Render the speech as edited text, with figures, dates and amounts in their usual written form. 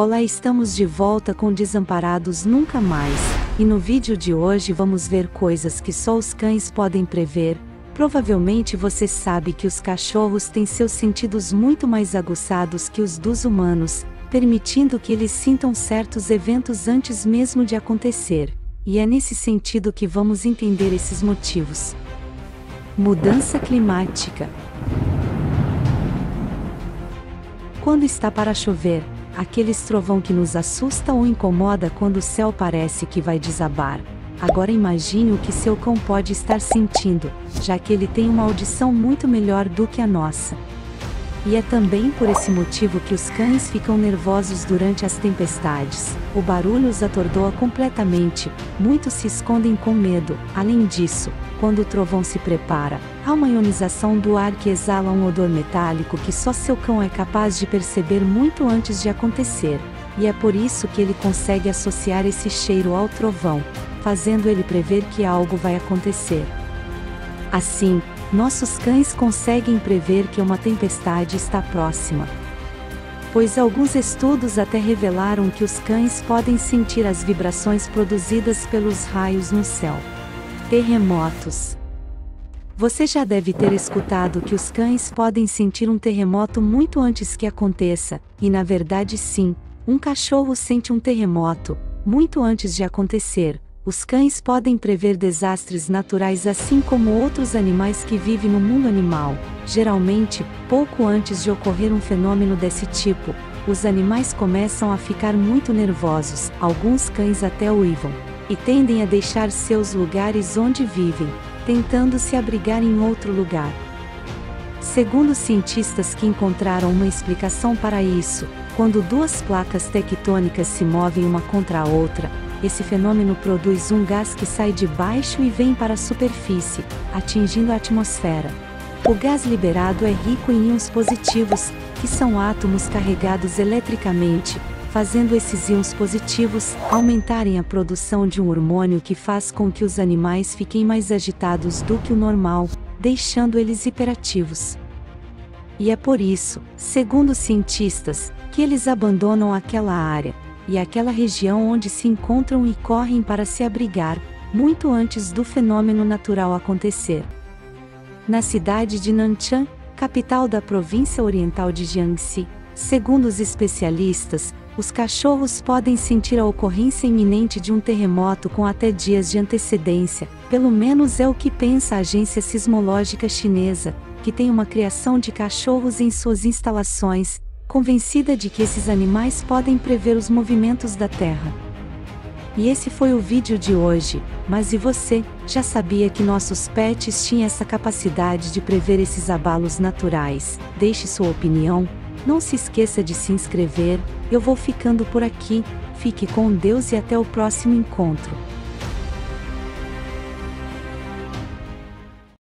Olá, estamos de volta com Desamparados Nunca Mais, e no vídeo de hoje vamos ver coisas que só os cães podem prever. Provavelmente você sabe que os cachorros têm seus sentidos muito mais aguçados que os dos humanos, permitindo que eles sintam certos eventos antes mesmo de acontecer, e é nesse sentido que vamos entender esses motivos. Mudança climática. Quando está para chover, aquele trovão que nos assusta ou incomoda quando o céu parece que vai desabar. Agora imagine o que seu cão pode estar sentindo, já que ele tem uma audição muito melhor do que a nossa. E é também por esse motivo que os cães ficam nervosos durante as tempestades. O barulho os atordoa completamente, muitos se escondem com medo. Além disso, quando o trovão se prepara, há uma ionização do ar que exala um odor metálico que só seu cão é capaz de perceber muito antes de acontecer. E é por isso que ele consegue associar esse cheiro ao trovão, fazendo ele prever que algo vai acontecer. Assim, nossos cães conseguem prever que uma tempestade está próxima, pois alguns estudos até revelaram que os cães podem sentir as vibrações produzidas pelos raios no céu. Terremotos. Você já deve ter escutado que os cães podem sentir um terremoto muito antes que aconteça, e na verdade sim, um cachorro sente um terremoto muito antes de acontecer. Os cães podem prever desastres naturais assim como outros animais que vivem no mundo animal. Geralmente, pouco antes de ocorrer um fenômeno desse tipo, os animais começam a ficar muito nervosos, alguns cães até uivam, e tendem a deixar seus lugares onde vivem, tentando se abrigar em outro lugar. Segundo cientistas que encontraram uma explicação para isso, quando duas placas tectônicas se movem uma contra a outra, esse fenômeno produz um gás que sai de baixo e vem para a superfície, atingindo a atmosfera. O gás liberado é rico em íons positivos, que são átomos carregados eletricamente, fazendo esses íons positivos aumentarem a produção de um hormônio que faz com que os animais fiquem mais agitados do que o normal, deixando eles hiperativos. E é por isso, segundo cientistas, que eles abandonam aquela área e aquela região onde se encontram e correm para se abrigar, muito antes do fenômeno natural acontecer. Na cidade de Nanchang, capital da província oriental de Jiangxi, segundo os especialistas, os cachorros podem sentir a ocorrência iminente de um terremoto com até dias de antecedência, pelo menos é o que pensa a agência sismológica chinesa, que tem uma criação de cachorros em suas instalações, convencida de que esses animais podem prever os movimentos da Terra. E esse foi o vídeo de hoje, mas e você, já sabia que nossos pets tinham essa capacidade de prever esses abalos naturais? Deixe sua opinião, não se esqueça de se inscrever, eu vou ficando por aqui, fique com Deus e até o próximo encontro.